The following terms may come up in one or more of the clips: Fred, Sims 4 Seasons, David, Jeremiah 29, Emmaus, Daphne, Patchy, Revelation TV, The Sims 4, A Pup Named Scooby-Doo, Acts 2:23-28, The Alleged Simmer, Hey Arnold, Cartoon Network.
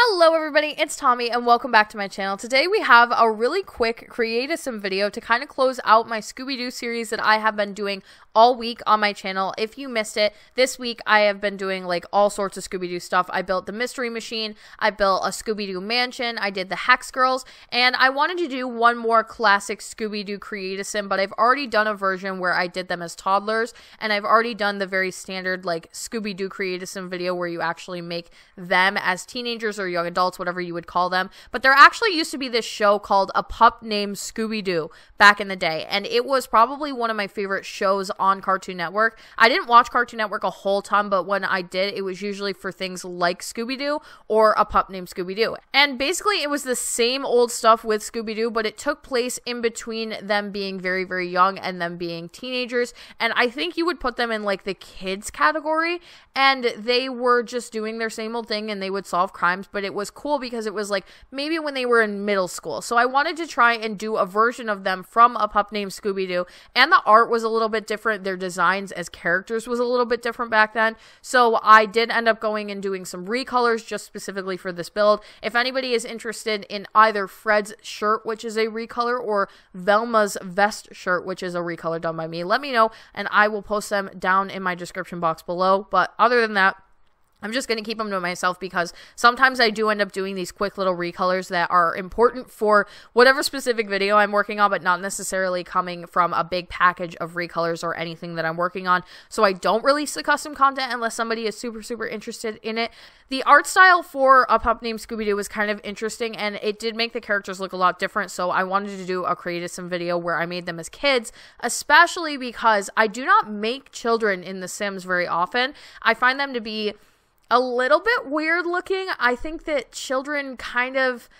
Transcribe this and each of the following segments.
Hello everybody, it's Tommy and welcome back to my channel. Today we have a really quick Create a Sim video to kind of close out my Scooby-Doo series that I have been doing all week on my channel. If you missed it, this week I have been doing like all sorts of Scooby-Doo stuff. I built the Mystery Machine, I built a Scooby-Doo Mansion, I did the Hex Girls, and I wanted to do one more classic Scooby-Doo Create a Sim, but I've already done a version where I did them as toddlers, and I've already done the very standard like Scooby-Doo Create a Sim video where you actually make them as teenagers or young adults, whatever you would call them. But there actually used to be this show called A Pup Named Scooby-Doo back in the day, and it was probably one of my favorite shows on Cartoon Network. I didn't watch Cartoon Network a whole ton, but when I did, it was usually for things like Scooby-Doo or A Pup Named Scooby-Doo. And basically it was the same old stuff with Scooby-Doo, but it took place in between them being very, very young and them being teenagers. And I think you would put them in like the kids category, and they were just doing their same old thing and they would solve crimes, but it was cool because it was like maybe when they were in middle school. So I wanted to try and do a version of them from A Pup Named Scooby-Doo, and the art was a little bit different, their designs as characters was a little bit different back then, so I did end up going and doing some recolors just specifically for this build. If anybody is interested in either Fred's shirt, which is a recolor, or Velma's vest shirt, which is a recolor done by me, let me know and I will post them down in my description box below. But other than that, I'm just going to keep them to myself because sometimes I do end up doing these quick little recolors that are important for whatever specific video I'm working on, but not necessarily coming from a big package of recolors or anything that I'm working on. So I don't release the custom content unless somebody is super, super interested in it. The art style for A Pup Named Scooby-Doo was kind of interesting, and it did make the characters look a lot different. So I wanted to do a Create a Sim video where I made them as kids, especially because I do not make children in The Sims very often. I find them to be a little bit weird looking. I think that children kind of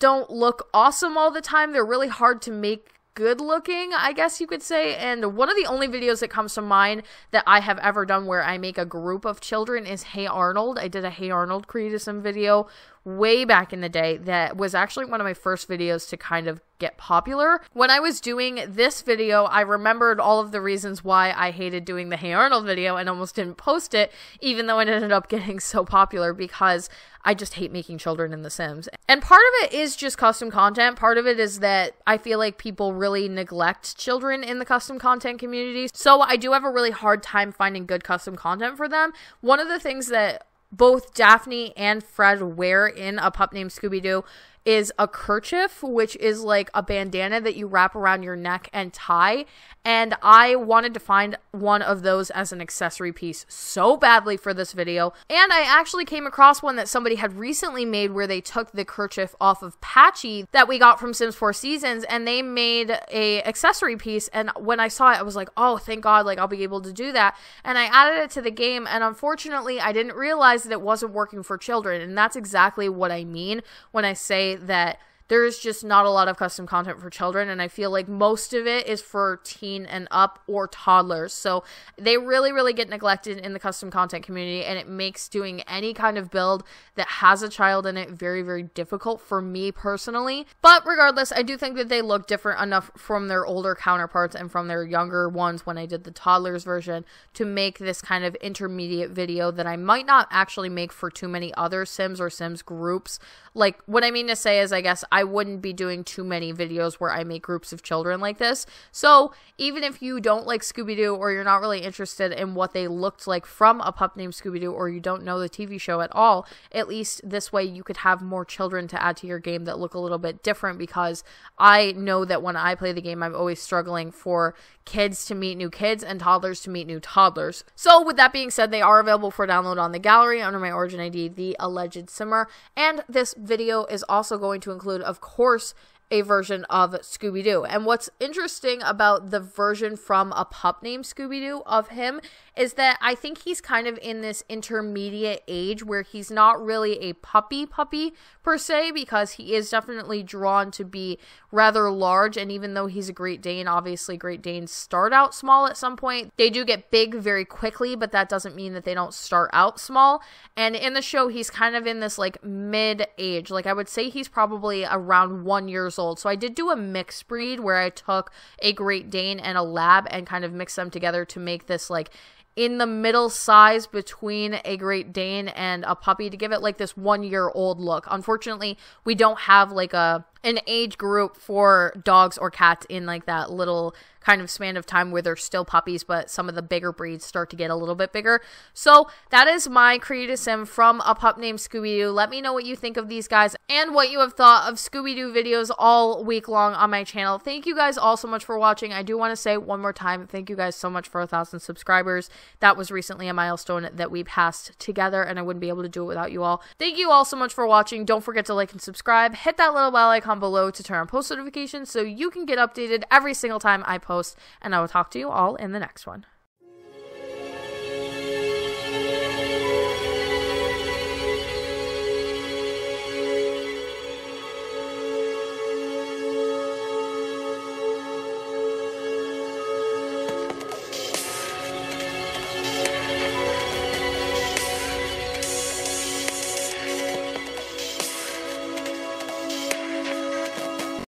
don't look awesome all the time. They're really hard to make good looking, I guess you could say. And one of the only videos that comes to mind that I have ever done where I make a group of children is Hey Arnold. I did a Hey Arnold Create a Sim video way back in the day that was actually one of my first videos to kind of get popular. When I was doing this video, I remembered all of the reasons why I hated doing the Hey Arnold video and almost didn't post it, even though it ended up getting so popular, because I just hate making children in The Sims. And part of it is just custom content. Part of it is that I feel like people really neglect children in the custom content community, so I do have a really hard time finding good custom content for them. One of the things that both Daphne and Fred wear in A Pup Named Scooby-Doo is a kerchief, which is like a bandana that you wrap around your neck and tie, and I wanted to find one of those as an accessory piece so badly for this video. And I actually came across one that somebody had recently made where they took the kerchief off of Patchy that we got from Sims 4 Seasons, and they made a accessory piece, and when I saw it I was like, oh thank god, like I'll be able to do that. And I added it to the game, and unfortunately I didn't realize that it wasn't working for children, and that's exactly what I mean when I say that there is just not a lot of custom content for children, and I feel like most of it is for teen and up or toddlers. So they really, really get neglected in the custom content community, and it makes doing any kind of build that has a child in it very, very difficult for me personally. But regardless, I do think that they look different enough from their older counterparts and from their younger ones when I did the toddlers version to make this kind of intermediate video that I might not actually make for too many other Sims or Sims groups. Like, what I mean to say is, I guess I wouldn't be doing too many videos where I make groups of children like this. So even if you don't like Scooby-Doo, or you're not really interested in what they looked like from A Pup Named Scooby-Doo, or you don't know the TV show at all, at least this way you could have more children to add to your game that look a little bit different, because I know that when I play the game, I'm always struggling for kids to meet new kids and toddlers to meet new toddlers. So with that being said, they are available for download on the gallery under my origin ID, The Alleged Simmer. And this video is also going to include, of course, a version of Scooby-Doo. And what's interesting about the version from A Pup Named Scooby-Doo of him is that I think he's kind of in this intermediate age where he's not really a puppy per se, because he is definitely drawn to be rather large, and even though he's a Great Dane, obviously Great Danes start out small at some point. They do get big very quickly, but that doesn't mean that they don't start out small. And in the show, he's kind of in this like mid age. Like, I would say he's probably around 1 year old sold. So I did do a mixed breed where I took a Great Dane and a Lab and kind of mixed them together to make this like in the middle size between a Great Dane and a puppy to give it like this 1-year-old look. Unfortunately, we don't have like an age group for dogs or cats in like that little kind of span of time where they're still puppies, but some of the bigger breeds start to get a little bit bigger. So that is my Create a Sim from A Pup Named Scooby-Doo. Let me know what you think of these guys and what you have thought of Scooby-Doo videos all week long on my channel. Thank you guys all so much for watching. I do want to say one more time, thank you guys so much for 1,000 subscribers. That was recently a milestone that we passed together, and I wouldn't be able to do it without you all. Thank you all so much for watching. Don't forget to like and subscribe. Hit that little bell icon below to turn on post notifications so you can get updated every single time I post, and I will talk to you all in the next one.